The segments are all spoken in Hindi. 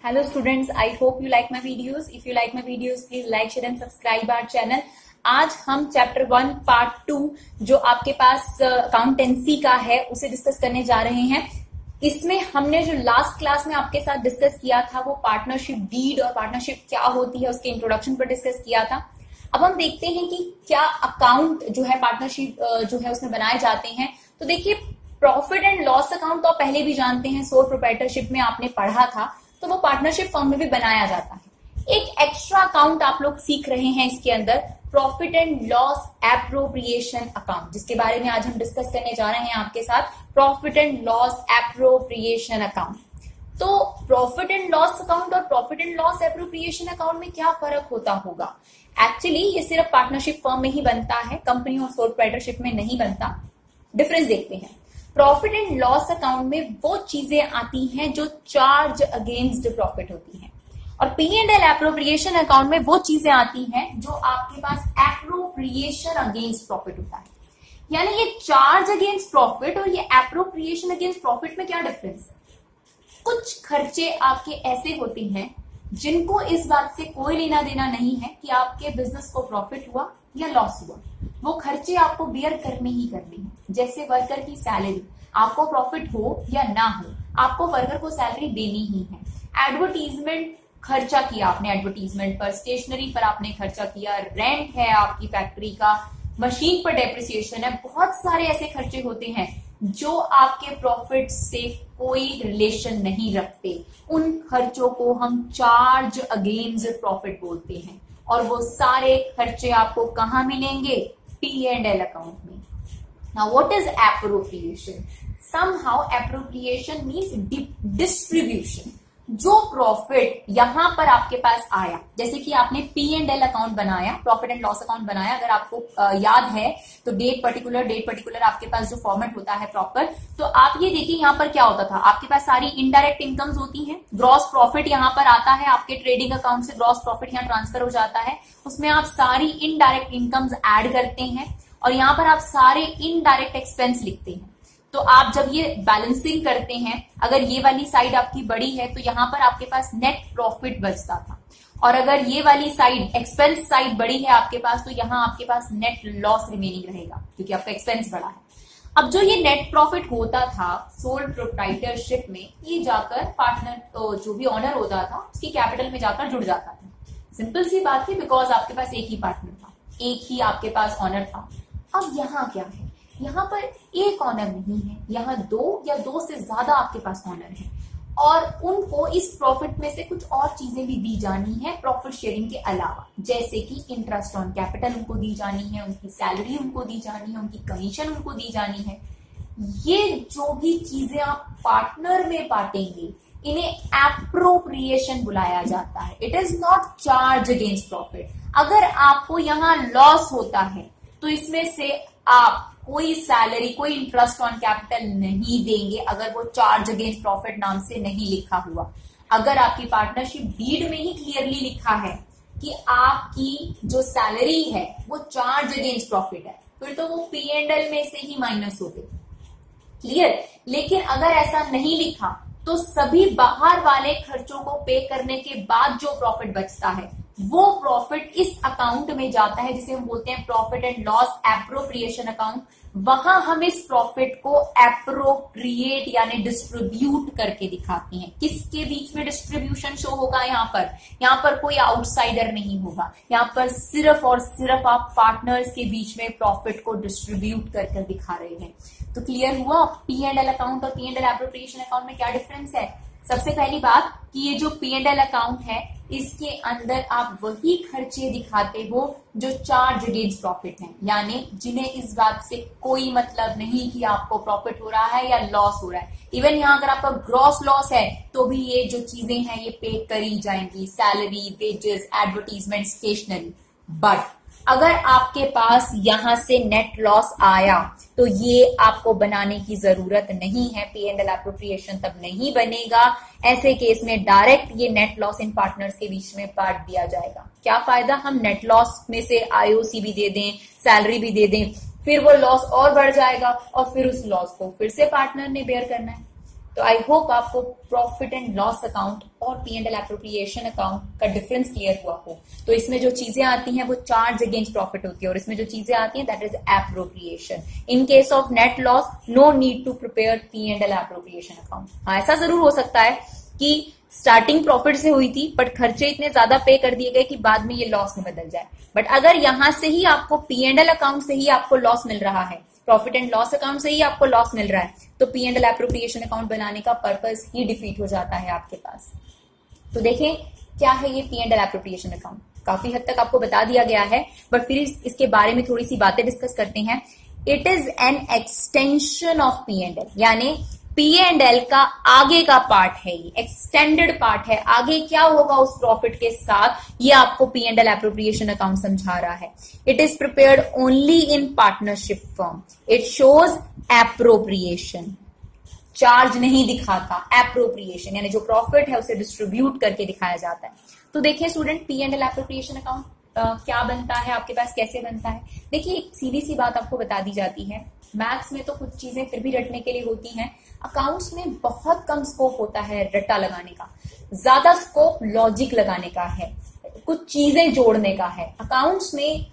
Hello students, I hope you like my videos. If you like my videos, please like, share and subscribe our channel. आज हम चैप्टर 1 पार्ट 2 जो आपके पास अकाउंटेंसी का है उसे डिस्कस करने जा रहे हैं. इसमें हमने जो लास्ट क्लास में आपके साथ डिस्कस किया था वो पार्टनरशिप डीड और पार्टनरशिप क्या होती है उसके इंट्रोडक्शन पर डिस्कस किया था. अब हम देखते हैं कि क्या अकाउंट जो है पार्टनरशिप जो है उसमें बनाए जाते हैं. तो देखिए, प्रॉफिट एंड लॉस अकाउंट तो आप पहले भी जानते हैं, सोल प्रोप्राइटरशिप में आपने पढ़ा था, तो वो पार्टनरशिप फॉर्म में भी बनाया जाता है. एक एक्स्ट्रा अकाउंट आप लोग सीख रहे हैं इसके अंदर, profit and loss appropriation account, जिसके बारे में आज हम डिस्कस करने जा रहे हैं आपके साथ. Profit and loss appropriation account. तो प्रॉफिट एंड लॉस अकाउंट और profit and loss appropriation account में क्या फर्क होता होगा? एक्चुअली ये सिर्फ पार्टनरशिप फॉर्म में ही बनता है, कंपनी और सोल प्रोप्राइटरशिप में नहीं बनता. डिफरेंस देखते हैं. प्रॉफिट एंड लॉस अकाउंट में वो चीजें आती हैं जो चार्ज अगेंस्ट प्रॉफिट होती हैं, और P and L appropriation account में वो चीजें आती हैं जो आपके पास एप्रोप्रिएशन अगेंस्ट प्रॉफिट होता है. यानी ये चार्ज अगेंस्ट प्रॉफिट और ये एप्रोप्रिएशन अगेंस्ट प्रॉफिट में क्या डिफरेंस है? कुछ खर्चे आपके ऐसे होते हैं जिनको इस बात से कोई लेना देना नहीं है कि आपके बिजनेस को प्रॉफिट हुआ या लॉस हुआ, वो खर्चे आपको बियर करने ही करने हैं. जैसे वर्कर की सैलरी, आपको प्रॉफिट हो या ना हो आपको वर्कर को सैलरी देनी ही है. एडवर्टीजमेंट खर्चा किया आपने, एडवर्टीजमेंट पर, स्टेशनरी पर आपने खर्चा किया, रेंट है आपकी फैक्ट्री का, मशीन पर डेप्रिसिएशन है. बहुत सारे ऐसे खर्चे होते हैं जो आपके प्रॉफिट से कोई रिलेशन नहीं रखते. उन खर्चों को हम चार्ज अगेंस्ट प्रॉफिट बोलते हैं, और वो सारे खर्चे आपको कहाँ मिलेंगे? पी एंड एल अकाउंट में. Now what is appropriation? Somehow appropriation means distribution. जो प्रॉफिट यहां पर आपके पास आया, जैसे कि आपने पी एंड एल अकाउंट बनाया, प्रॉफिट एंड लॉस अकाउंट बनाया, अगर आपको याद है तो डेट पर्टिकुलर आपके पास जो फॉर्मेट होता है प्रॉपर, तो आप ये देखिए यहां पर क्या होता था. आपके पास सारी इनडायरेक्ट इनकम्स होती हैं, ग्रॉस प्रॉफिट यहां पर आता है, आपके ट्रेडिंग अकाउंट से ग्रॉस प्रॉफिट यहाँ ट्रांसफर हो जाता है, उसमें आप सारी इनडायरेक्ट इनकम्स एड करते हैं, और यहाँ पर आप सारे इनडायरेक्ट एक्सपेंस लिखते हैं. तो आप जब ये बैलेंसिंग करते हैं, अगर ये वाली साइड आपकी बड़ी है तो यहाँ पर आपके पास नेट प्रॉफिट बचता था, और अगर ये वाली साइड एक्सपेंस साइड बड़ी है आपके पास तो यहाँ आपके पास नेट लॉस रिमेनिंग रहेगा क्योंकि आपका एक्सपेंस बड़ा है. अब जो ये नेट प्रॉफिट होता था सोल प्रोप्राइटरशिप में, ये जाकर पार्टनर तो जो भी ऑनर होता था उसकी कैपिटल में जाकर जुड़ जाता था. सिंपल सी बात थी, बिकॉज आपके पास एक ही पार्टनर था, एक ही आपके पास ऑनर था. अब यहाँ क्या है? यहाँ पर एक ऑनर नहीं है, यहाँ दो या दो से ज्यादा आपके पास ऑनर है, और उनको इस प्रॉफिट में से कुछ और चीजें भी दी जानी है प्रॉफिट शेयरिंग के अलावा, जैसे कि इंटरेस्ट ऑन कैपिटल उनको दी जानी है, उनकी सैलरी उनको दी जानी है, उनकी कमीशन उनको दी जानी है. ये जो भी चीजें आप पार्टनर में बांटेंगे इन्हें एप्रोप्रिएशन बुलाया जाता है. It is not charge against profit. अगर आपको यहाँ लॉस होता है तो इसमें से आप कोई सैलरी, कोई इंटरेस्ट ऑन कैपिटल नहीं देंगे अगर वो चार्ज अगेंस्ट प्रॉफिट नाम से नहीं लिखा हुआ. अगर आपकी पार्टनरशिप डीड में ही क्लियरली लिखा है कि आपकी जो सैलरी है वो चार्ज अगेंस्ट प्रॉफिट है, फिर तो वो पी एंड एल में से ही माइनस हो गई, क्लियर. लेकिन अगर ऐसा नहीं लिखा तो सभी बाहर वाले खर्चों को पे करने के बाद जो प्रॉफिट बचता है वो प्रॉफिट इस अकाउंट में जाता है, जिसे हम बोलते हैं profit and loss appropriation account. वहां हम इस प्रॉफिट को एप्रोप्रिएट यानी डिस्ट्रीब्यूट करके दिखाते हैं. किसके बीच में डिस्ट्रीब्यूशन शो होगा? यहाँ पर कोई आउटसाइडर नहीं होगा, यहाँ पर सिर्फ और सिर्फ आप पार्टनर्स के बीच में प्रॉफिट को डिस्ट्रीब्यूट करके दिखा रहे हैं. तो क्लियर हुआ पी एंड एल अकाउंट और P and L appropriation account में क्या डिफरेंस है? सबसे पहली बात कि ये जो पी एंड एल अकाउंट है इसके अंदर आप वही खर्चे दिखाते हो जो चार्ज अगेंस्ट प्रॉफिट हैं, यानी जिन्हें इस बात से कोई मतलब नहीं कि आपको प्रॉफिट हो रहा है या लॉस हो रहा है. इवन यहाँ अगर आपका ग्रॉस लॉस है तो भी ये जो चीजें हैं ये पे करी जाएंगी, salary, wages, advertisement, stationery. But अगर आपके पास यहां से नेट लॉस आया तो ये आपको बनाने की जरूरत नहीं है, पी एंड एल एप्रोप्रिएशन तब नहीं बनेगा. ऐसे केस में डायरेक्ट ये नेट लॉस इन पार्टनर्स के बीच में बांट दिया जाएगा. क्या फायदा हम नेट लॉस में से आईओसी भी दे दें, सैलरी भी दे दें, फिर वो लॉस और बढ़ जाएगा और फिर उस लॉस को फिर से पार्टनर ने बेयर करना है. तो आई होप आपको प्रॉफिट एंड लॉस अकाउंट और P&L एप्रोप्रिएशन अकाउंट का डिफरेंस क्लियर हुआ हो। तो इसमें जो चीजें आती हैं वो चार्ज अगेंस्ट प्रॉफिट होती है और इसमें जो चीजें आती हैं that is appropriation. In case of net loss no need to prepare P&L appropriation account. हाँ, ऐसा जरूर हो सकता है कि स्टार्टिंग प्रॉफिट से हुई थी बट खर्चे इतने ज्यादा पे कर दिए गए कि बाद में ये लॉस में बदल जाए, बट अगर यहां से ही आपको P&L अकाउंट से ही आपको लॉस मिल रहा है, प्रॉफिट एंड लॉस अकाउंट से ही आपको लॉस मिल रहा है, तो P&L एप्रोप्रिएशन अकाउंट बनाने का पर्पस ही डिफीट हो जाता है आपके पास। तो देखें क्या है ये P&L एप्रोप्रिएशन अकाउंट। काफी हद तक आपको बता दिया गया है बट फिर इसके बारे में थोड़ी सी बातें डिस्कस करते हैं। It is an extension of P&L, यानी P&L का आगे का पार्ट है, ये एक्सटेंडेड पार्ट है। आगे क्या होगा उस प्रॉफिट के साथ ये आपको P&L एप्रोप्रिएशन अकाउंट समझा रहा है। It is prepared only in partnership firm, it shows appropriation, charge नहीं दिखाता, एप्रोप्रिएशन यानी जो प्रॉफिट है उसे डिस्ट्रीब्यूट करके दिखाया जाता है। तो देखिए स्टूडेंट, P&L एप्रोप्रिएशन अकाउंट क्या बनता है आपके पास, कैसे बनता है। देखिए एक सीधी सी बात आपको बता दी जाती है, मैथ्स में तो कुछ चीजें फिर भी रटने के लिए होती हैं, अकाउंट्स में बहुत कम स्कोप होता है रट्टा लगाने का, ज्यादा स्कोप लॉजिक लगाने का है, कुछ चीजें जोड़ने का है। अकाउंट्स में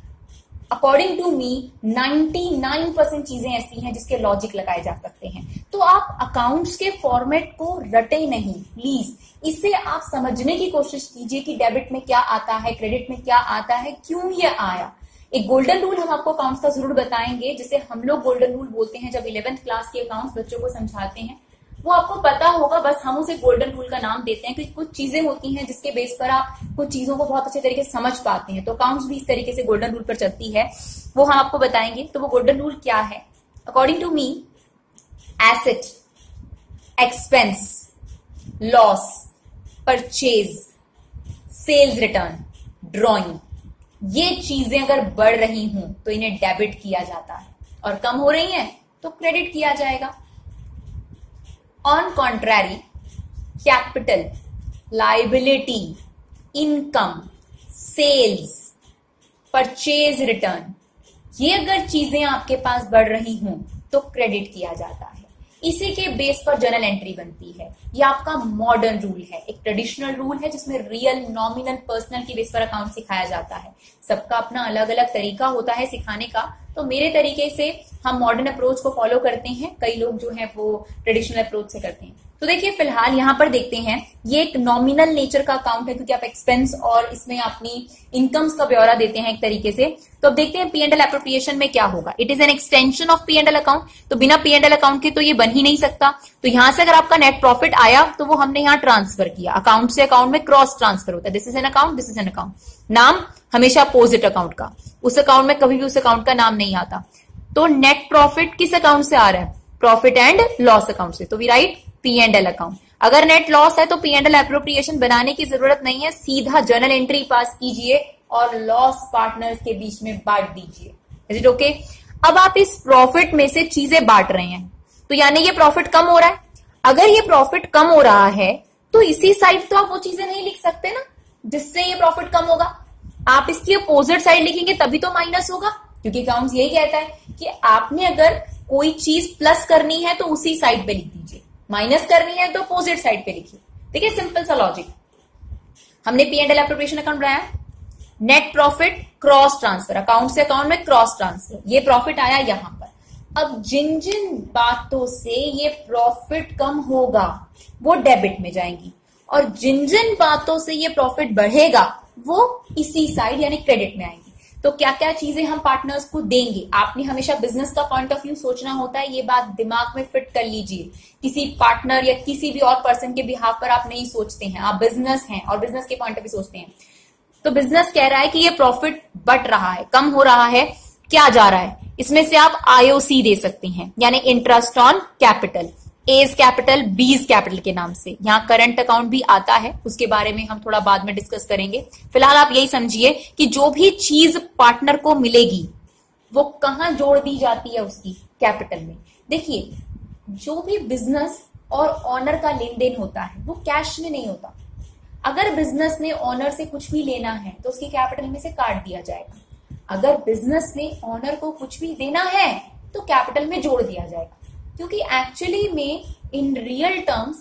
अकॉर्डिंग टू मी 99% चीजें ऐसी हैं जिसके लॉजिक लगाए जा सकते हैं। तो आप अकाउंट्स के फॉर्मेट को रटे नहीं प्लीज, इसे आप समझने की कोशिश कीजिए कि डेबिट में क्या आता है, क्रेडिट में क्या आता है, क्यों ये आया। एक गोल्डन रूल हम आपको अकाउंट्स का जरूर बताएंगे, जिसे हम लोग गोल्डन रूल बोलते हैं जब 11th क्लास के अकाउंट्स बच्चों को समझाते हैं, वो आपको पता होगा, बस हम उसे गोल्डन रूल का नाम देते हैं क्योंकि कुछ चीजें होती हैं जिसके बेस पर आप कुछ चीजों को बहुत अच्छे तरीके से समझ पाते हैं। तो अकाउंट्स भी इस तरीके से गोल्डन रूल पर चलती है, वो हम आपको बताएंगे। तो वो गोल्डन रूल क्या है according to me, asset, expense, loss, purchase, sales return, drawing, ये चीजें अगर बढ़ रही हों तो इन्हें डेबिट किया जाता है और कम हो रही हैं तो क्रेडिट किया जाएगा। On contrary, capital, liability, income, sales, purchase return, ये अगर चीजें आपके पास बढ़ रही हों तो क्रेडिट किया जाता है। इसी के बेस पर जर्नल एंट्री बनती है। ये आपका मॉडर्न रूल है, एक ट्रेडिशनल रूल है जिसमें रियल, नॉमिनल, पर्सनल के बेस पर अकाउंट सिखाया जाता है। सबका अपना अलग अलग तरीका होता है सिखाने का, तो मेरे तरीके से हम मॉडर्न अप्रोच को फॉलो करते हैं, कई लोग जो है वो ट्रेडिशनल अप्रोच से करते हैं। तो देखिए फिलहाल यहाँ पर देखते हैं, ये एक नॉमिनल नेचर का अकाउंट है क्योंकि आप एक्सपेंस और इसमें अपनी इनकम्स का ब्यौरा देते हैं एक तरीके से। तो अब देखते हैं P&L एप्रोप्रिएशन में क्या होगा। It is an extension of P&L account, तो बिना P&L अकाउंट के तो ये बन ही नहीं सकता। तो यहां से अगर आपका नेट प्रॉफिट आया तो वो हमने यहाँ ट्रांसफर किया, अकाउंट से अकाउंट में क्रॉस ट्रांसफर होता है, this is an account, this is an account, नाम हमेशा अपोजिट अकाउंट का, उस अकाउंट में कभी भी उस अकाउंट का नाम नहीं आता। तो नेट प्रॉफिट किस अकाउंट से आ रहा है, प्रॉफिट एंड लॉस अकाउंट से, तो वी राइट P&L अकाउंट। अगर नेट लॉस है तो P&L एप्रोप्रिएशन बनाने की जरूरत नहीं है, सीधा जर्नल एंट्री पास कीजिए और लॉस पार्टनर्स के बीच में बांट दीजिए। Is it okay? अब आप इस प्रॉफिट में से चीजें बांट रहे हैं, तो यानी ये प्रॉफिट कम हो रहा है। अगर ये प्रॉफिट कम हो रहा है तो इसी साइड तो आप वो चीजें नहीं लिख सकते ना जिससे ये प्रॉफिट कम होगा, आप इसकी अपोजिट साइड लिखेंगे तभी तो माइनस होगा, क्योंकि अकाउंट यही कहता है कि आपने अगर कोई चीज प्लस करनी है तो उसी साइड पे लिख दीजिए, माइनस करनी है तो अपोजिट साइड पे लिखिए। देखिए सिंपल सा लॉजिक, हमने P&L एप्रोप्रिएशन अकाउंट बनाया, net profit cross transfer, account से अकाउंट में क्रॉस ट्रांसफर, ये प्रॉफिट आया यहां पर। अब जिन जिन बातों से ये प्रॉफिट कम होगा वो डेबिट में जाएंगी और जिन जिन बातों से ये प्रॉफिट बढ़ेगा वो इसी साइड यानी क्रेडिट में आएंगी। तो क्या क्या चीजें हम पार्टनर्स को देंगे, आपने हमेशा बिजनेस का पॉइंट ऑफ व्यू सोचना होता है, ये बात दिमाग में फिट कर लीजिए। किसी पार्टनर या किसी भी और पर्सन के बिहाफ पर आप नहीं सोचते हैं, आप बिजनेस हैं और बिजनेस के पॉइंट ऑफ व्यू सोचते हैं। तो बिजनेस कह रहा है कि ये प्रॉफिट बढ़ रहा है, कम हो रहा है, क्या जा रहा है, इसमें से आप IOC दे सकते हैं यानी interest on capital, A's capital, B's capital के नाम से। यहाँ करंट अकाउंट भी आता है, उसके बारे में हम थोड़ा बाद में डिस्कस करेंगे। फिलहाल आप यही समझिए कि जो भी चीज पार्टनर को मिलेगी वो कहाँ जोड़ दी जाती है, उसकी कैपिटल में। देखिए जो भी बिजनेस और ऑनर का लेन देन होता है वो कैश में नहीं होता। अगर बिजनेस ने ऑनर से कुछ भी लेना है तो उसकी कैपिटल में से काट दिया जाएगा, अगर बिजनेस ने ऑनर को कुछ भी देना है तो कैपिटल में जोड़ दिया जाएगा। क्योंकि एक्चुअली में इन रियल टर्म्स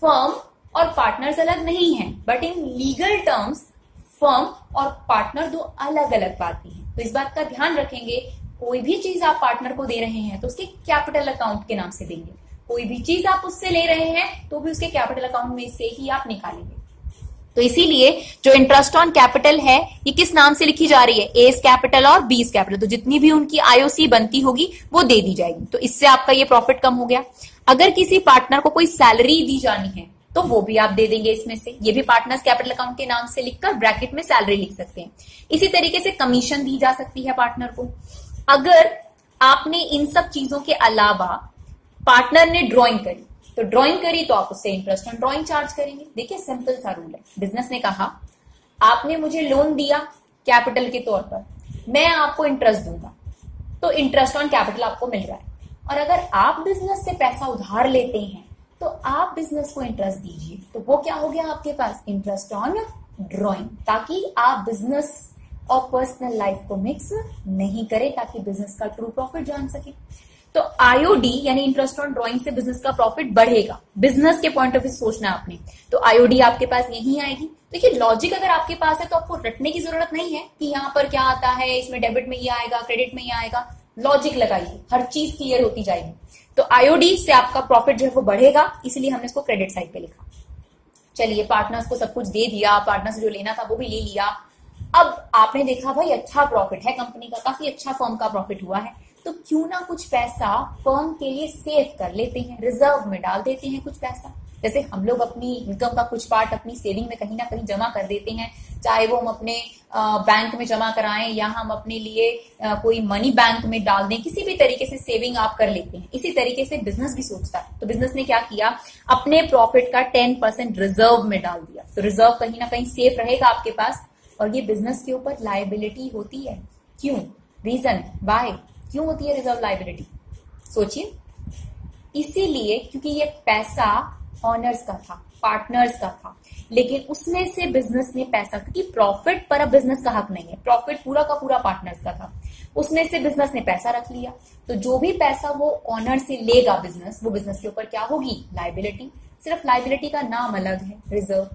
फर्म और पार्टनर्स अलग नहीं है, but in legal terms firm और पार्टनर दो अलग अलग बातें हैं। तो इस बात का ध्यान रखेंगे, कोई भी चीज आप पार्टनर को दे रहे हैं तो उसके कैपिटल अकाउंट के नाम से देंगे, कोई भी चीज आप उससे ले रहे हैं तो भी उसके कैपिटल अकाउंट में से ही आप निकालेंगे। तो इसीलिए जो इंटरेस्ट ऑन कैपिटल है ये किस नाम से लिखी जा रही है, एस कैपिटल और बीस कैपिटल। तो जितनी भी उनकी आईओसी बनती होगी वो दे दी जाएगी। तो इससे आपका ये प्रॉफिट कम हो गया। अगर किसी पार्टनर को कोई सैलरी दी जानी है तो वो भी आप दे देंगे इसमें से, ये भी पार्टनर्स कैपिटल अकाउंट के नाम से लिखकर ब्रैकेट में सैलरी लिख सकते हैं। इसी तरीके से कमीशन दी जा सकती है पार्टनर को। अगर आपने इन सब चीजों के अलावा पार्टनर ने ड्रॉइंग करी, तो ड्राइंग करी तो आप उससे इंटरेस्ट ऑन ड्राइंग चार्ज करेंगे। देखिए सिंपल सा रूल है। बिजनेस ने कहा आपने मुझे लोन दिया कैपिटल के तौर पर, मैं आपको इंटरेस्ट दूंगा, तो इंटरेस्ट ऑन कैपिटल आपको मिल रहा है। और अगर आप बिजनेस से पैसा उधार लेते हैं तो आप बिजनेस को इंटरेस्ट दीजिए, तो वो क्या हो गया आपके पास, इंटरेस्ट ऑन ड्रॉइंग, ताकि आप बिजनेस और पर्सनल लाइफ को मिक्स नहीं करें, ताकि बिजनेस का ट्रू प्रॉफिट जान सके। तो आईओडी यानी इंटरेस्ट ऑन ड्राइंग से बिजनेस का प्रॉफिट बढ़ेगा। बिजनेस के पॉइंट ऑफ व्यू सोचना आपने, तो आईओडी आपके पास यही आएगी। देखिए तो लॉजिक अगर आपके पास है तो आपको रटने की जरूरत नहीं है कि यहां पर क्या आता है, इसमें डेबिट में ये आएगा, क्रेडिट में ये आएगा। लॉजिक लगाइए, हर चीज क्लियर होती जाएगी। तो आईओडी से आपका प्रॉफिट जो है वो बढ़ेगा, इसलिए हमने इसको क्रेडिट साइड पे लिखा। चलिए पार्टनर्स को सब कुछ दे दिया, पार्टनर्स जो लेना था वो भी ले लिया। अब आपने देखा भाई अच्छा प्रॉफिट है कंपनी का, काफी अच्छा फर्म का प्रॉफिट हुआ है, तो क्यों ना कुछ पैसा फर्म के लिए सेव कर लेते हैं, रिजर्व में डाल देते हैं कुछ पैसा। जैसे हम लोग अपनी इनकम का कुछ पार्ट अपनी सेविंग में कहीं ना कहीं जमा कर देते हैं, चाहे वो हम अपने बैंक में जमा कराएं या हम अपने लिए कोई मनी बैंक में डाल दें, किसी भी तरीके से सेविंग आप कर लेते हैं। इसी तरीके से बिजनेस भी सोचता है। तो बिजनेस ने क्या किया, अपने प्रॉफिट का 10% रिजर्व में डाल दिया। तो रिजर्व कहीं ना कहीं सेफ रहेगा आपके पास, और ये बिजनेस के ऊपर लायबिलिटी होती है। क्यों, रीजन बाय क्यों होती है रिजर्व लायबिलिटी, सोचिए। इसीलिए क्योंकि ये पैसा ऑनर्स का था, पार्टनर्स का था, लेकिन उसमें से बिजनेस ने पैसा, क्योंकि प्रॉफिट पर अब बिजनेस का हक नहीं है, प्रॉफिट पूरा का पूरा पार्टनर्स का था, उसमें से बिजनेस ने पैसा रख लिया। तो जो भी पैसा वो ऑनर से लेगा बिजनेस, वो बिजनेस के ऊपर क्या होगी, लायबिलिटी। सिर्फ लायबिलिटी का नाम अलग है, रिजर्व।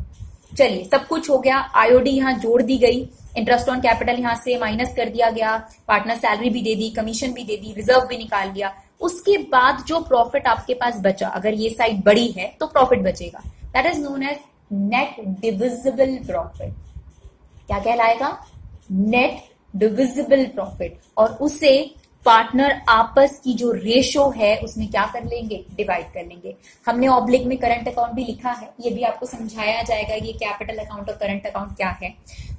चलिए सब कुछ हो गया, आईओडी यहां जोड़ दी गई, इंटरेस्ट ऑन कैपिटल यहां से माइनस कर दिया गया, पार्टनर सैलरी भी दे दी, कमीशन भी दे दी, रिजर्व भी निकाल लिया। उसके बाद जो प्रॉफिट आपके पास बचा, अगर ये साइड बड़ी है तो प्रॉफिट बचेगा, that is known as net divisible profit. क्या कहलाएगा, नेट डिविजिबल प्रॉफिट। और उसे पार्टनर आपस की जो रेशो है उसमें क्या कर लेंगे, डिवाइड कर लेंगे। हमने ऑब्लिक में करंट अकाउंट भी लिखा है, ये भी आपको समझाया जाएगा ये कैपिटल अकाउंट और करंट अकाउंट क्या है।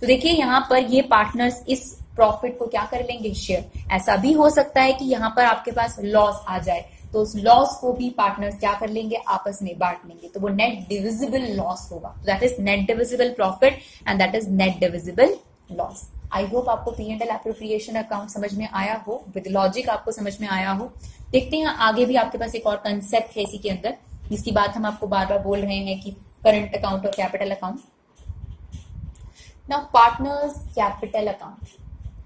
तो देखिए यहां पर ये पार्टनर्स इस प्रॉफिट को क्या कर लेंगे, शेयर। ऐसा भी हो सकता है कि यहां पर आपके पास लॉस आ जाए, तो उस लॉस को भी पार्टनर्स क्या कर लेंगे, आपस में बांट लेंगे, तो वो नेट डिविजिबल लॉस होगा। That is net divisible profit and that is net divisible loss. I hope आपको P&L एप्रोप्रिएशन अकाउंट समझ में आया हो, विद लॉजिक आपको समझ में आया हो। देखते हैं आगे भी आपके पास एक और कंसेप्ट है इसी के अंदर, जिसकी बात हम आपको बार बार बोल रहे हैं कि करंट अकाउंट और capital account. Now partners capital account,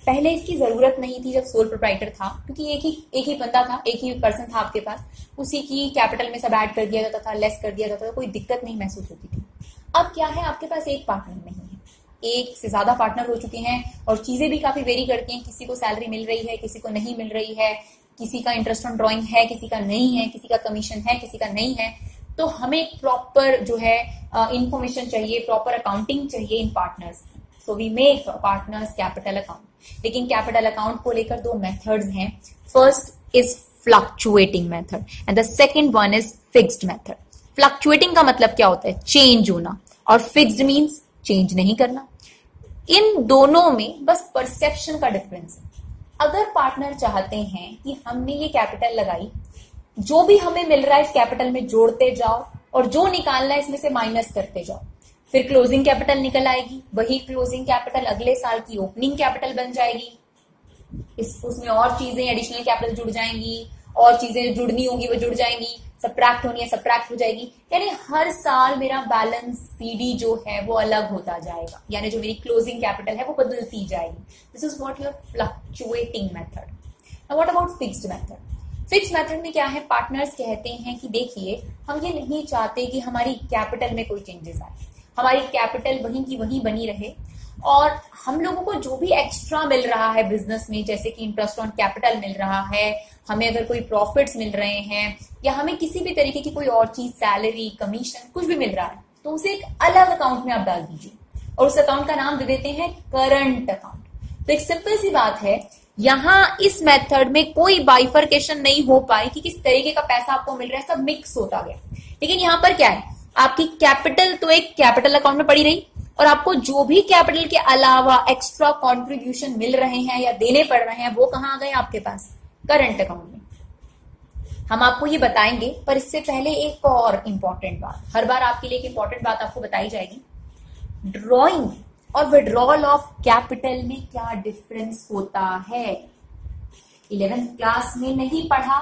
पहले इसकी जरूरत नहीं थी जब सोल प्रोप्राइटर था, क्योंकि एक ही बंदा था, एक ही पर्सन था आपके पास, उसी की कैपिटल में सब ऐड कर दिया जाता था, लेस कर दिया जाता था, कोई दिक्कत नहीं महसूस होती थी। अब क्या है, आपके पास एक पार्टनर नहीं, एक से ज्यादा पार्टनर हो चुके हैं और चीजें भी काफी वेरी करती हैं। किसी को सैलरी मिल रही है, किसी को नहीं मिल रही है, किसी का इंटरेस्ट ऑन ड्राइंग है, किसी का नहीं है, किसी का कमीशन है, किसी का नहीं है। तो हमें एक प्रॉपर जो है इंफॉर्मेशन चाहिए, प्रॉपर अकाउंटिंग चाहिए इन पार्टनर्स की। So we make partners capital account. लेकिन कैपिटल अकाउंट को लेकर दो मेथड्स हैं, first is fluctuating method and the second one is fixed method. Fluctuating का मतलब क्या होता है, चेंज होना, और फिक्स्ड मीन्स चेंज नहीं करना। इन दोनों में बस परसेप्शन का डिफरेंस है। अगर पार्टनर चाहते हैं कि हमने ये कैपिटल लगाई, जो भी हमें मिल रहा है इस कैपिटल में जोड़ते जाओ और जो निकालना है इसमें से माइनस करते जाओ, फिर क्लोजिंग कैपिटल निकल आएगी, वही क्लोजिंग कैपिटल अगले साल की ओपनिंग कैपिटल बन जाएगी, उसमें और चीजें एडिशनल कैपिटल जुड़ जाएंगी, और चीजें जुड़नी होंगी वो जुड़ जाएंगी, सब्ट्रैक्ट होनी है सब्ट्रैक्ट हो जाएगी। यानी हर साल मेरा बैलेंस सीडी जो है वो अलग होता जाएगा, यानी जो मेरी क्लोजिंग कैपिटल है वो बदलती जाएगी। This is what your fluctuating method. Now what about fixed method. Fix method में क्या है, पार्टनर्स कहते हैं कि देखिए हम ये नहीं चाहते कि हमारी कैपिटल में कोई चेंजेस आए, हमारी कैपिटल वहीं की वहीं बनी रहे और हम लोगों को जो भी एक्स्ट्रा मिल रहा है बिजनेस में, जैसे कि इंटरेस्ट ऑन कैपिटल मिल रहा है, हमें अगर कोई प्रॉफिट्स मिल रहे हैं या हमें किसी भी तरीके की कोई और चीज, सैलरी, कमीशन, कुछ भी मिल रहा है, तो उसे एक अलग अकाउंट में आप डाल दीजिए और उस अकाउंट का नाम दे देते हैं करंट अकाउंट। तो एक सिंपल सी बात है, यहाँ इस मेथड में कोई बाइफरकेशन नहीं हो पाई कि किस तरीके का पैसा आपको मिल रहा है, सब मिक्स होता गया। लेकिन यहाँ पर क्या है, आपकी कैपिटल तो एक कैपिटल अकाउंट में पड़ी रही और आपको जो भी कैपिटल के अलावा एक्स्ट्रा कंट्रीब्यूशन मिल रहे हैं या देने पड़ रहे हैं वो कहाँ आ गए आपके पास, करंट अकाउंट में। हम आपको ये बताएंगे, पर इससे पहले एक और इंपॉर्टेंट बात, हर बार आपके लिए एक इंपॉर्टेंट बात आपको बताई जाएगी। ड्रॉइंग और विड्रॉल ऑफ कैपिटल में क्या डिफरेंस होता है, 11th क्लास में नहीं पढ़ा।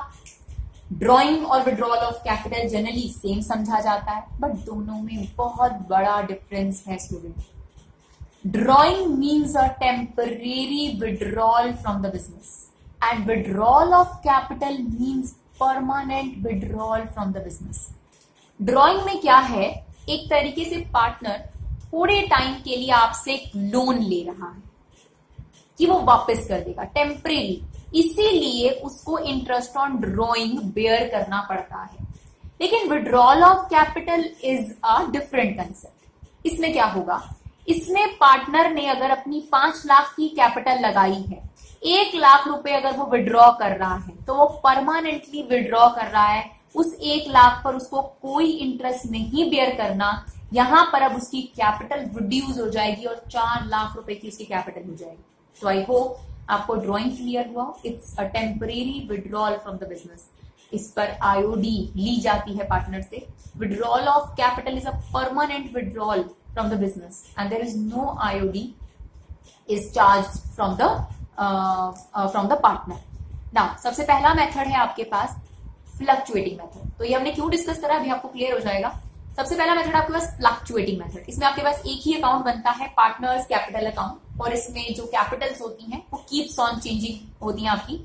ड्रॉइंग और withdrawal of capital generally same समझा जाता है, बट दोनों में बहुत बड़ा डिफरेंस है student. Drawing means a temporary withdrawal from the business and withdrawal of capital means permanent withdrawal from the business. Drawing में क्या है, एक तरीके से पार्टनर थोड़े टाइम के लिए आपसे लोन ले रहा है कि वो वापस कर देगा, टेम्परेरी, इसीलिए उसको इंटरेस्ट ऑन ड्रॉइंग बेयर करना पड़ता है। लेकिन withdrawal of capital is a different concept. इसमें क्या होगा, इसमें पार्टनर ने अगर अपनी 5 लाख की कैपिटल लगाई है, 1 लाख रुपए अगर वो विड्रॉ कर रहा है तो वो परमानेंटली विड्रॉ कर रहा है, उस 1 लाख पर उसको कोई इंटरेस्ट नहीं बेयर करना। यहां पर अब उसकी कैपिटल रिड्यूस हो जाएगी और 4 लाख रुपए की उसकी कैपिटल हो जाएगी। So I hope आपको ड्रॉइंग क्लियर हुआ। It's a temporary withdrawal from the business, इस पर आईओडी ली जाती है पार्टनर से। Withdrawal of capital is a permanent withdrawal from the business and there is no IOD is charged from the partner. Now सबसे पहला मेथड है आपके पास फ्लक्चुएटिंग मेथड। तो ये हमने क्यों डिस्कस करा, अभी आपको क्लियर हो जाएगा। सबसे पहला मेथड आपके पास फ्लक्चुएटिंग मेथड, इसमें आपके पास एक ही अकाउंट बनता है, पार्टनर्स कैपिटल अकाउंट, और इसमें जो कैपिटल्स होती हैं वो कीप्स ऑन चेंजिंग होती हैं आपकी।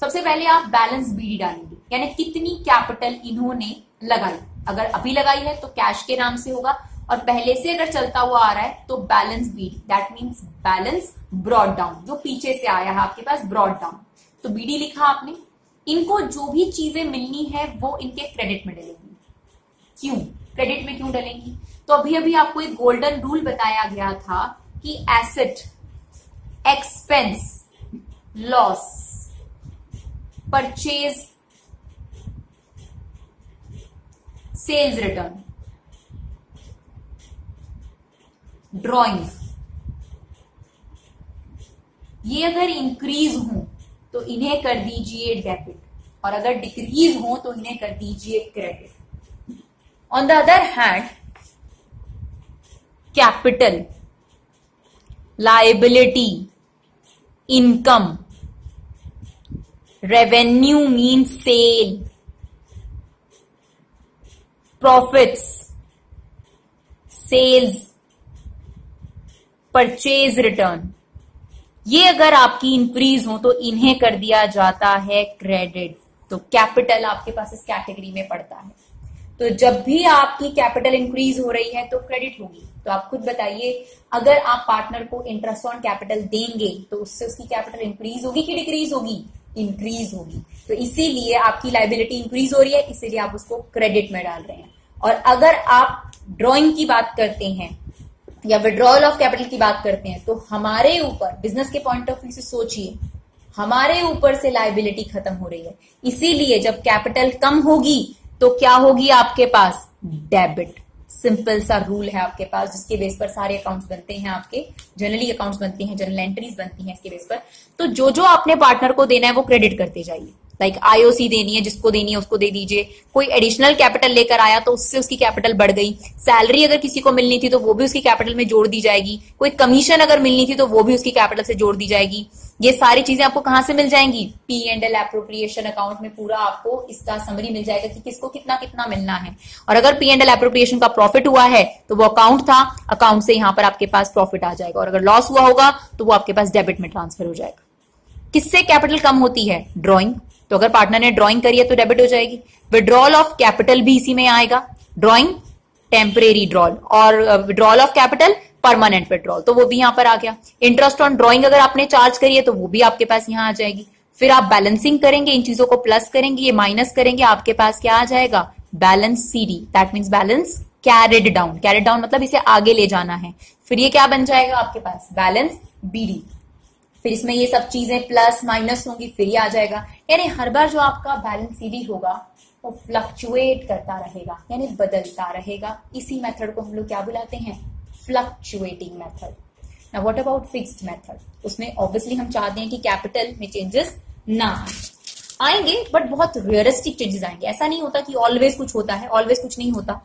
सबसे पहले आप बैलेंस बीडी डालेंगे, यानी कितनी कैपिटल इन्होंने लगाई। अगर अभी लगाई है तो कैश के नाम से होगा, और पहले से अगर चलता हुआ आ रहा है तो balance BD, that means balance brought down, जो पीछे से आया है आपके पास ब्रॉड डाउन। तो बीडी लिखा आपने, इनको जो भी चीजें मिलनी है वो इनके क्रेडिट में डलेंगी। क्यों क्रेडिट में क्यों डलेंगी, तो अभी अभी आपको एक गोल्डन रूल बताया गया था कि asset, expense, loss, purchase, sales return, drawing, ये अगर इंक्रीज हो तो इन्हें कर दीजिए डेबिट और अगर डिक्रीज हो तो इन्हें कर दीजिए credit. On the other hand, capital, liability, income, revenue means sale, profits, sales, purchase return, ये अगर आपकी इंक्रीज हो तो इन्हें कर दिया जाता है क्रेडिट। तो कैपिटल आपके पास इस कैटेगरी में पड़ता है। तो जब भी आपकी कैपिटल इंक्रीज हो रही है तो क्रेडिट होगी। तो आप खुद बताइए, अगर आप पार्टनर को इंटरेस्ट ऑन कैपिटल देंगे तो उससे उसकी कैपिटल इंक्रीज होगी कि डिक्रीज होगी, इंक्रीज होगी। तो इसीलिए आपकी लायबिलिटी इंक्रीज हो रही है, इसीलिए आप उसको क्रेडिट में डाल रहे हैं। और अगर आप ड्रॉइंग की बात करते हैं या विड्रॉल ऑफ कैपिटल की बात करते हैं तो हमारे ऊपर, बिजनेस के पॉइंट ऑफ व्यू से सोचिए, हमारे ऊपर से लायबिलिटी खत्म हो रही है, इसीलिए जब कैपिटल कम होगी तो क्या होगी आपके पास, डेबिट। सिंपल सा रूल है आपके पास, जिसके बेस पर सारे अकाउंट्स बनते हैं आपके, जनरली अकाउंट्स बनते हैं, जनरल एंट्रीज बनती हैं इसके बेस पर। तो जो जो आपने पार्टनर को देना है वो क्रेडिट करते जाइए। लाइक आईओसी देनी है, जिसको देनी है उसको दे दीजिए। कोई एडिशनल कैपिटल लेकर आया तो उससे उसकी कैपिटल बढ़ गई। सैलरी अगर किसी को मिलनी थी तो वो भी उसकी कैपिटल में जोड़ दी जाएगी। कोई कमीशन अगर मिलनी थी तो वो भी उसकी कैपिटल से जोड़ दी जाएगी। ये सारी चीजें आपको कहां से मिल जाएंगी, P and L appropriation account में पूरा आपको इसका समरी मिल जाएगा कि किसको कितना कितना मिलना है। और अगर पी एंड एल एप्रोप्रिएशन का प्रॉफिट हुआ है तो वो अकाउंट था, अकाउंट से यहां पर आपके पास प्रॉफिट आ जाएगा। और अगर लॉस हुआ होगा तो वो आपके पास डेबिट में ट्रांसफर हो जाएगा। किससे कैपिटल कम होती है, ड्रॉइंग। तो अगर पार्टनर ने ड्रॉइंग करी है तो डेबिट हो जाएगी। विड्रॉल ऑफ कैपिटल भी इसी में आएगा, ड्रॉइंग टेम्परेरी ड्रॉल और withdrawal of capital permanent withdrawal, तो वो भी यहां पर आ गया। इंटरेस्ट ऑन ड्रॉइंग अगर आपने चार्ज करी है तो वो भी आपके पास यहां आ जाएगी। फिर आप बैलेंसिंग करेंगे, इन चीजों को प्लस करेंगे, ये माइनस करेंगे, आपके पास क्या आ जाएगा, balance CD, that means balance carried down. Carried down मतलब इसे आगे ले जाना है। फिर ये क्या बन जाएगा आपके पास, बैलेंस बीडी। फिर इसमें ये सब चीजें प्लस माइनस होंगी, फिर ये आ जाएगा। यानी हर बार जो आपका बैलेंस सीडी होगा वो फ्लक्चुएट करता रहेगा, यानी बदलता रहेगा। इसी मेथड को हम लोग क्या बुलाते हैं, fluctuating method. Now what about fixed method? उसमें obviously हम चाहते हैं कि कैपिटल में चेंजेस ना आएंगे, बट बहुत रियलिस्टिक चेंजेस आएंगे। ऐसा नहीं होता कि ऑलवेज कुछ होता है, ऑलवेज कुछ नहीं होता।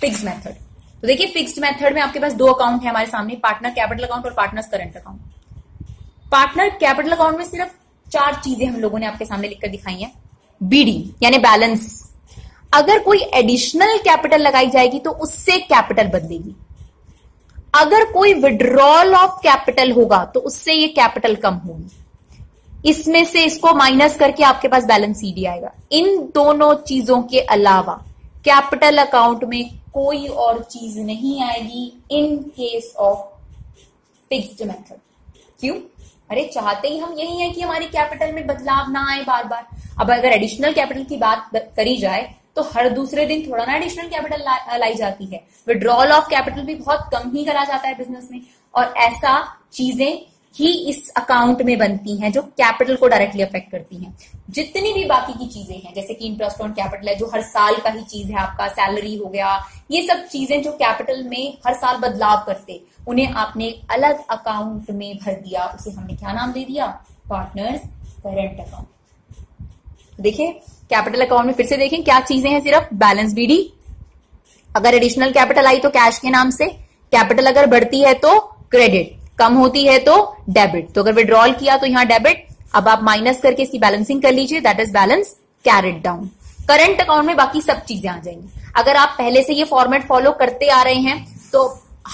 फिक्स्ड मेथड, तो देखिए फिक्स्ड मेथड में आपके पास दो अकाउंट है हमारे सामने, पार्टनर कैपिटल अकाउंट और partners current account. Partner capital account में सिर्फ चार चीजें हम लोगों ने आपके सामने लिखकर दिखाई है, बीडी यानी बैलेंस। अगर कोई एडिशनल कैपिटल लगाई जाएगी तो उससे कैपिटल बदलेगी। अगर कोई विड्रॉल ऑफ कैपिटल होगा तो उससे ये कैपिटल कम होगी। इसमें से इसको माइनस करके आपके पास बैलेंस सीडी आएगा। इन दोनों चीजों के अलावा कैपिटल अकाउंट में कोई और चीज नहीं आएगी in case of fixed method. क्यों? अरे चाहते ही हम यही है कि हमारी कैपिटल में बदलाव ना आए बार बार। अब अगर एडिशनल कैपिटल की बात करी जाए तो हर दूसरे दिन थोड़ा ना एडिशनल कैपिटल लाई जाती है। विड्रॉल ऑफ कैपिटल भी बहुत कम ही करा जाता है बिजनेस में, और ऐसा चीजें ही इस अकाउंट में बनती हैं जो कैपिटल को डायरेक्टली अफेक्ट करती हैं। जितनी भी बाकी की चीजें हैं, जैसे कि इंटरेस्ट ऑन कैपिटल है जो हर साल का ही चीज है आपका, सैलरी हो गया, ये सब चीजें जो कैपिटल में हर साल बदलाव करते, उन्हें आपने अलग अकाउंट में भर दिया। उसे हमने क्या नाम दे दिया, पार्टनर्स करंट अकाउंट। देखिए कैपिटल अकाउंट में फिर से देखें क्या चीजें हैं, सिर्फ बैलेंस बीडी। अगर एडिशनल कैपिटल आई तो कैश के नाम से, कैपिटल अगर बढ़ती है तो क्रेडिट, कम होती है तो डेबिट। तो अगर विड्रॉल किया तो यहां डेबिट, अब आप माइनस करके इसकी बैलेंसिंग कर लीजिए, that is balance carried down. Current account में बाकी सब चीजें आ जाएंगी। अगर आप पहले से ये फॉर्मेट फॉलो करते आ रहे हैं तो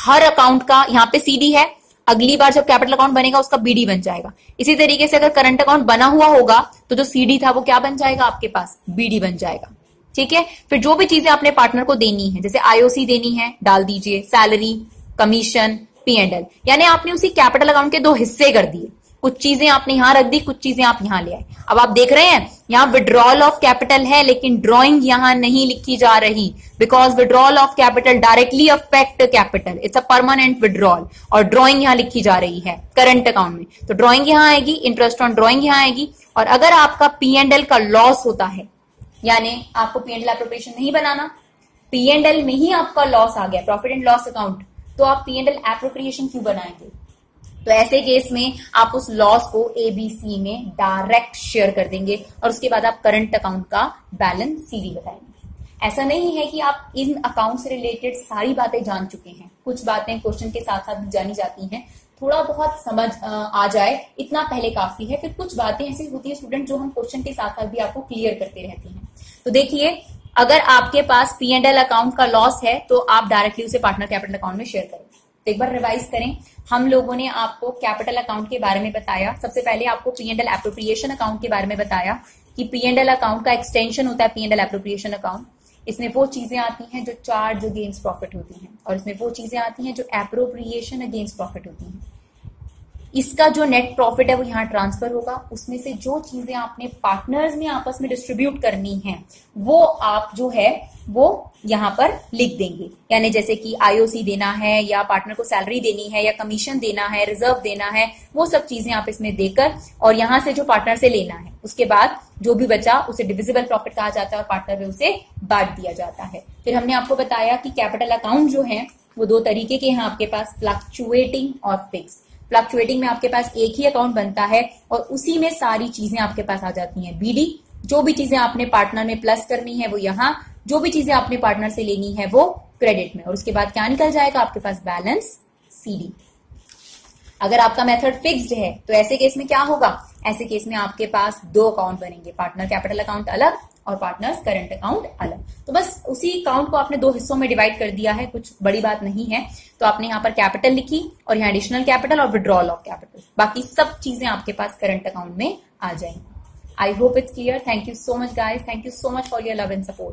हर अकाउंट का यहाँ पे सीडी है, अगली बार जब कैपिटल अकाउंट बनेगा उसका बीडी बन जाएगा। इसी तरीके से अगर करंट अकाउंट बना हुआ होगा तो जो सीडी था वो क्या बन जाएगा आपके पास, बीडी बन जाएगा। ठीक है, फिर जो भी चीजें आपने पार्टनर को देनी है, जैसे आईओसी देनी है डाल दीजिए, सैलरी, कमीशन, पीएनएल, यानी आपने उसी कैपिटल अकाउंट के दो हिस्से कर दिए। कुछ चीजें आपने यहां रख दी, कुछ चीजें आप यहां ले आए। अब आप देख रहे हैं यहाँ विड्रॉल ऑफ कैपिटल है लेकिन ड्रॉइंग यहां नहीं लिखी जा रही, because withdrawal of capital directly affect capital, it's a permanent withdrawal, और ड्रॉइंग यहां लिखी जा रही है करंट अकाउंट में। तो ड्रॉइंग यहां आएगी, इंटरेस्ट ऑन ड्रॉइंग यहां आएगी। और अगर आपका पीएनएल का लॉस होता है, यानी आपको पीएनएल एप्रोप्रिएशन नहीं बनाना, पीएनएल में ही आपका लॉस आ गया, प्रॉफिट एंड लॉस अकाउंट, तो आप पीएनएल एप्रोप्रिएशन क्यों बनाएंगे? तो ऐसे केस में आप उस लॉस को एबीसी में डायरेक्ट शेयर कर देंगे और उसके बाद आप करंट अकाउंट का बैलेंस सीडी बताएंगे। ऐसा नहीं है कि आप इन अकाउंट से रिलेटेड सारी बातें जान चुके हैं, कुछ बातें क्वेश्चन के साथ साथ भी जानी जाती हैं, थोड़ा बहुत समझ आ जाए इतना पहले काफी है। फिर कुछ बातें ऐसी होती है स्टूडेंट जो हम क्वेश्चन के साथ साथ भी आपको क्लियर करते रहते हैं। तो देखिए अगर आपके पास पी एंड एल अकाउंट का लॉस है तो आप डायरेक्टली उसे पार्टनर कैपिटल अकाउंट में शेयर करें। तो एक बार रिवाइज करें, हम लोगों ने आपको कैपिटल अकाउंट के बारे में बताया, सबसे पहले आपको P and L appropriation account के बारे में बताया कि पी एंड एल अकाउंट का एक्सटेंशन होता है P and L appropriation account. इसमें वो चीजें आती हैं जो चार्ज अगेंस्ट प्रॉफिट होती हैं, और इसमें वो चीजें आती हैं जो एप्रोप्रिएशन अगेंस्ट प्रॉफिट होती हैं। इसका जो नेट प्रॉफिट है वो यहाँ ट्रांसफर होगा। उसमें से जो चीजें आपने पार्टनर्स में आपस में डिस्ट्रीब्यूट करनी है वो आप जो है वो यहाँ पर लिख देंगे, यानी जैसे कि आईओसी देना है या पार्टनर को सैलरी देनी है या कमीशन देना है, रिजर्व देना है, वो सब चीजें आप इसमें देकर और यहाँ से जो पार्टनर से लेना है, उसके बाद जो भी बचा उसे डिविजिबल प्रॉफिट कहा जाता है और पार्टनर में उसे बांट दिया जाता है। फिर हमने आपको बताया कि कैपिटल अकाउंट जो है वो दो तरीके के हैं आपके पास, फ्लक्चुएटिंग और फिक्स्ड। फ्लक्चुएटिंग में आपके पास एक ही अकाउंट बनता है और उसी में सारी चीजें आपके पास आ जाती हैं, बीडी, जो भी चीजें आपने पार्टनर में प्लस करनी है वो यहाँ, जो भी चीजें आपने पार्टनर से लेनी है वो क्रेडिट में, और उसके बाद क्या निकल जाएगा आपके पास, बैलेंस सीडी। अगर आपका मेथड फिक्स्ड है तो ऐसे केस में क्या होगा, ऐसे केस में आपके पास दो अकाउंट बनेंगे, पार्टनर कैपिटल अकाउंट अलग और पार्टनर्स करंट अकाउंट अलग। तो बस उसी अकाउंट को आपने दो हिस्सों में डिवाइड कर दिया है, कुछ बड़ी बात नहीं है। तो आपने यहाँ पर कैपिटल लिखी और यहाँ एडिशनल कैपिटल और विड्रॉल ऑफ कैपिटल, बाकी सब चीजें आपके पास करंट अकाउंट में आ जाएंगी। I hope it's clear. Thank you so much guys, thank you so much for your love and support.